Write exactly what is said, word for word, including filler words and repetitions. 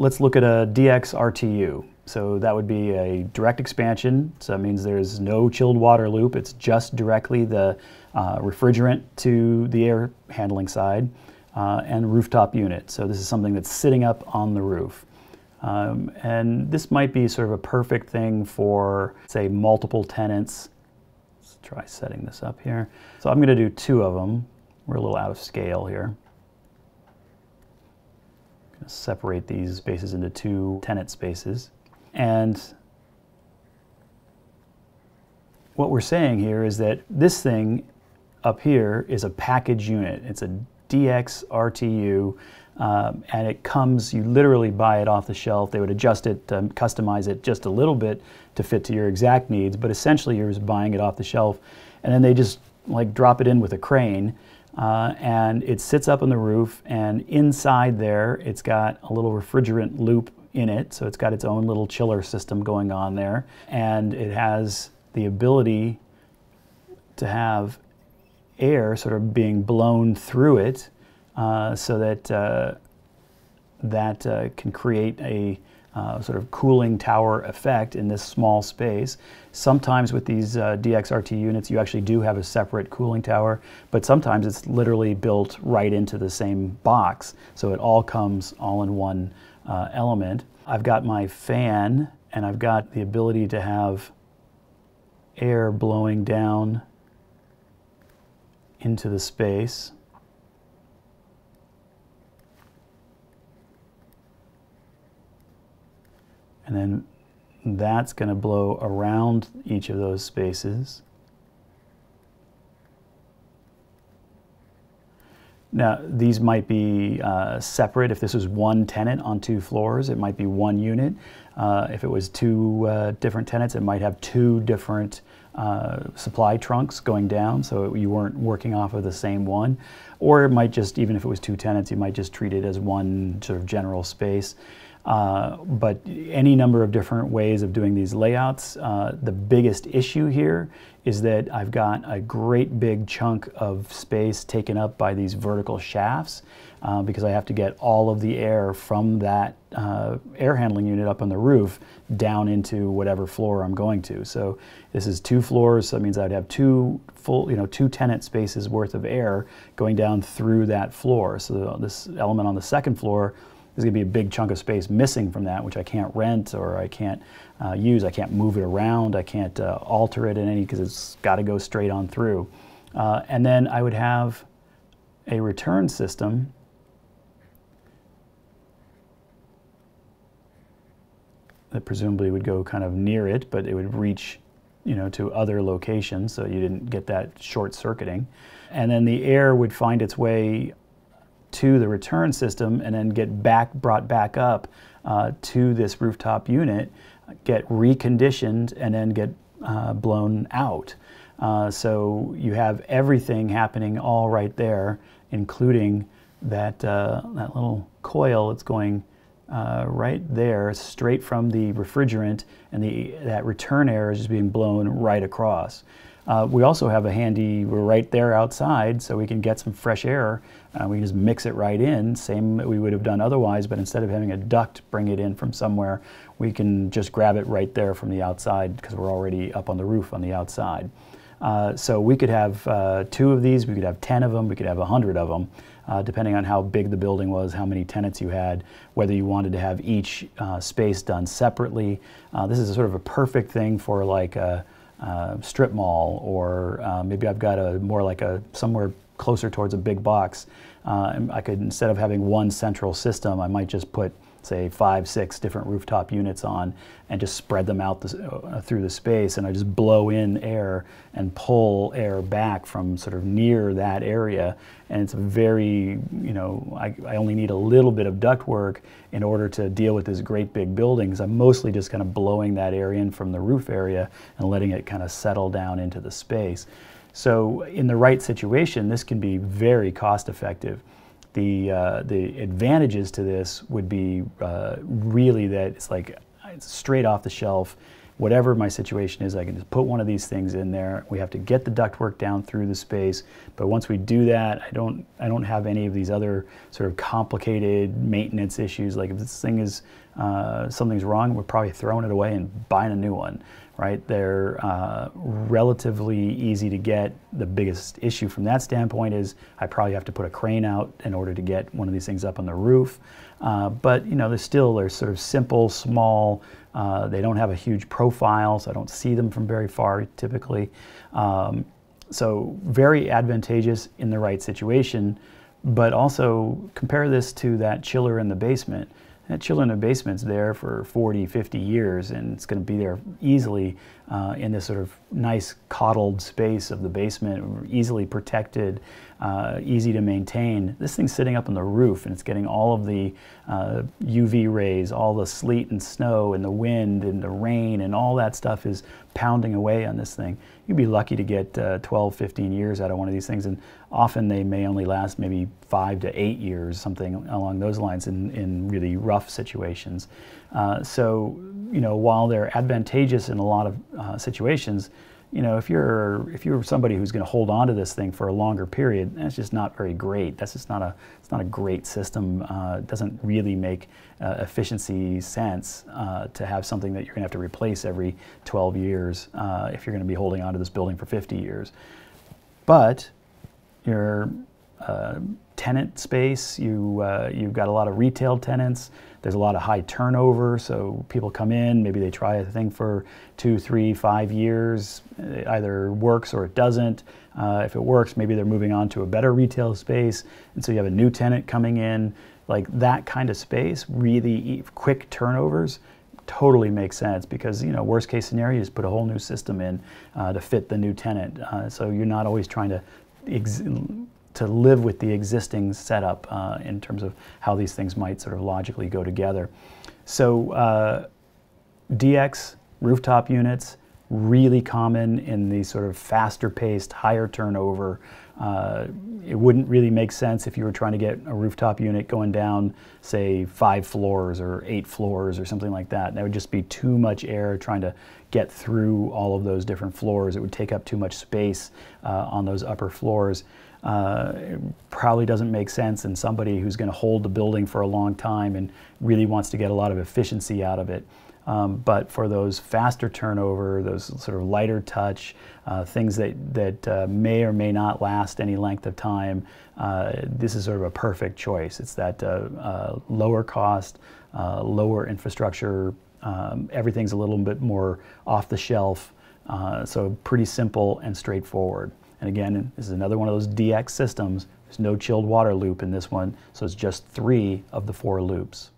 Let's look at a D X R T U. So that would be a direct expansion. So that means there's no chilled water loop. It's just directly the uh, refrigerant to the air handling side uh, and rooftop unit. So this is something that's sitting up on the roof. Um, and this might be sort of a perfect thing for, say, multiple tenants. Let's try setting this up here. So I'm going to do two of them. We're a little out of scale here. Separate these spaces into two tenant spaces. And what we're saying here is that this thing up here is a package unit. It's a D X R T U, um, and it comes, you literally buy it off the shelf. They would adjust it, um, customize it just a little bit to fit to your exact needs, but essentially you're just buying it off the shelf. And then they just like drop it in with a crane. Uh, and it sits up on the roof, and inside there it's got a little refrigerant loop in it, so it's got its own little chiller system going on there, and it has the ability to have air sort of being blown through it uh, so that uh, that uh, can create a Uh, sort of cooling tower effect in this small space. Sometimes with these uh, D X R T U units you actually do have a separate cooling tower, but sometimes it's literally built right into the same box, so it all comes all in one uh, element. I've got my fan, and I've got the ability to have air blowing down into the space. And then that's going to blow around each of those spaces. Now, these might be uh, separate. If this was one tenant on two floors, it might be one unit. Uh, if it was two uh, different tenants, it might have two different uh, supply trunks going down, so you weren't working off of the same one. Or it might just, even if it was two tenants, you might just treat it as one sort of general space. Uh, but any number of different ways of doing these layouts. Uh, the biggest issue here is that I've got a great big chunk of space taken up by these vertical shafts uh, because I have to get all of the air from that uh, air handling unit up on the roof down into whatever floor I'm going to. So this is two floors, so that means I'd have two full, you know, two tenant spaces worth of air going down through that floor. So this element on the second floor, there's going to be a big chunk of space missing from that, which I can't rent or I can't uh, use. I can't move it around. I can't uh, alter it in any, because it's got to go straight on through. Uh, and then I would have a return system that presumably would go kind of near it, but it would reach, you know, to other locations, so you didn't get that short-circuiting. And then the air would find its way to the return system and then get back brought back up uh, to this rooftop unit, get reconditioned, and then get uh, blown out. Uh, so you have everything happening all right there, including that, uh, that little coil that's going uh, right there, straight from the refrigerant, and the, that return air is just being blown right across. Uh, we also have a handy, we're right there outside, so we can get some fresh air. Uh, we can just mix it right in, same that we would have done otherwise, but instead of having a duct bring it in from somewhere, we can just grab it right there from the outside because we're already up on the roof on the outside. Uh, so we could have uh, two of these, we could have ten of them, we could have a hundred of them, uh, depending on how big the building was, how many tenants you had, whether you wanted to have each uh, space done separately. Uh, this is a sort of a perfect thing for like a Uh, strip mall, or uh, maybe I've got a more like a somewhere closer towards a big box. Uh, and I could, instead of having one central system, I might just put, say, five, six different rooftop units on and just spread them out this, uh, through the space, and I just blow in air and pull air back from sort of near that area. And it's very, you know, I, I only need a little bit of ductwork in order to deal with this great big building, because I'm mostly just kind of blowing that air in from the roof area and letting it kind of settle down into the space. So in the right situation, this can be very cost effective. The, uh, the advantages to this would be uh, really that it's like it's straight off the shelf. whatever my situation is, I can just put one of these things in there. We have to get the ductwork down through the space, but once we do that, I don't, I don't have any of these other sort of complicated maintenance issues. Like if this thing is, uh, something's wrong, we're probably throwing it away and buying a new one, right? They're uh, relatively easy to get. The biggest issue from that standpoint is I probably have to put a crane out in order to get one of these things up on the roof. Uh, but you know, they're still, they're sort of simple, small, Uh, they don't have a huge profile, so I don't see them from very far typically. Um, so very advantageous in the right situation, but also compare this to that chiller in the basement. That chiller in the basement's there for forty, fifty years, and it's going to be there easily uh, in this sort of nice coddled space of the basement, easily protected, uh, easy to maintain. This thing's sitting up on the roof, and it's getting all of the uh, U V rays, all the sleet and snow and the wind and the rain and all that stuff is pounding away on this thing. You'd be lucky to get uh, twelve, fifteen years out of one of these things, and often they may only last maybe five to eight years, something along those lines in, in really rough situations. Uh, so, you know, while they're advantageous in a lot of uh, situations, you know, if you're, if you're somebody who's going to hold on to this thing for a longer period, that's just not very great. That's just not a, it's not a great system. Uh, it doesn't really make uh, efficiency sense uh, to have something that you're going to have to replace every twelve years uh, if you're going to be holding on to this building for fifty years. But your uh, tenant space, you, uh, you've got a lot of retail tenants. There's a lot of high turnover, so people come in, maybe they try a thing for two, three, five years. It either works or it doesn't. Uh, if it works, maybe they're moving on to a better retail space, and so you have a new tenant coming in. Like that kind of space, really quick turnovers, totally makes sense because, you know, worst case scenario is put a whole new system in uh, to fit the new tenant. Uh, so you're not always trying to ex to live with the existing setup uh, in terms of how these things might sort of logically go together. So uh, D X rooftop units, really common in the sort of faster paced, higher turnover. Uh, it wouldn't really make sense if you were trying to get a rooftop unit going down, say, five floors or eight floors or something like that. That would just be too much air trying to get through all of those different floors. It would take up too much space uh, on those upper floors. Uh, it probably doesn't make sense in somebody who's going to hold the building for a long time and really wants to get a lot of efficiency out of it. Um, but for those faster turnover, those sort of lighter touch, uh, things that, that uh, may or may not last any length of time, uh, this is sort of a perfect choice. It's that uh, uh, lower cost, uh, lower infrastructure, um, everything's a little bit more off the shelf, uh, so pretty simple and straightforward. And again, this is another one of those D X systems. There's no chilled water loop in this one, so it's just three of the four loops.